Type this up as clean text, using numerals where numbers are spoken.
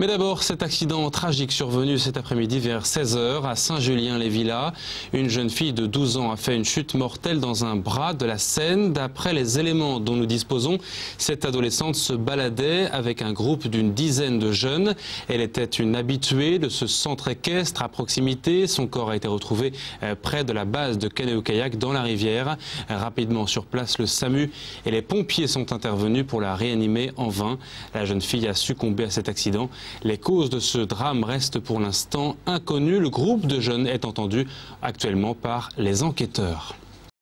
Mais d'abord, cet accident tragique survenu cet après-midi vers 16h à Saint-Julien-les-Villas. Une jeune fille de 12 ans a fait une chute mortelle dans un bras de la Seine. D'après les éléments dont nous disposons, cette adolescente se baladait avec un groupe d'une dizaine de jeunes. Elle était une habituée de ce centre équestre à proximité. Son corps a été retrouvé près de la base de canoë-kayak dans la rivière. Rapidement sur place, le SAMU et les pompiers sont intervenus pour la réanimer en vain. La jeune fille a succombé à cet accident. Les causes de ce drame restent pour l'instant inconnues. Le groupe de jeunes est entendu actuellement par les enquêteurs.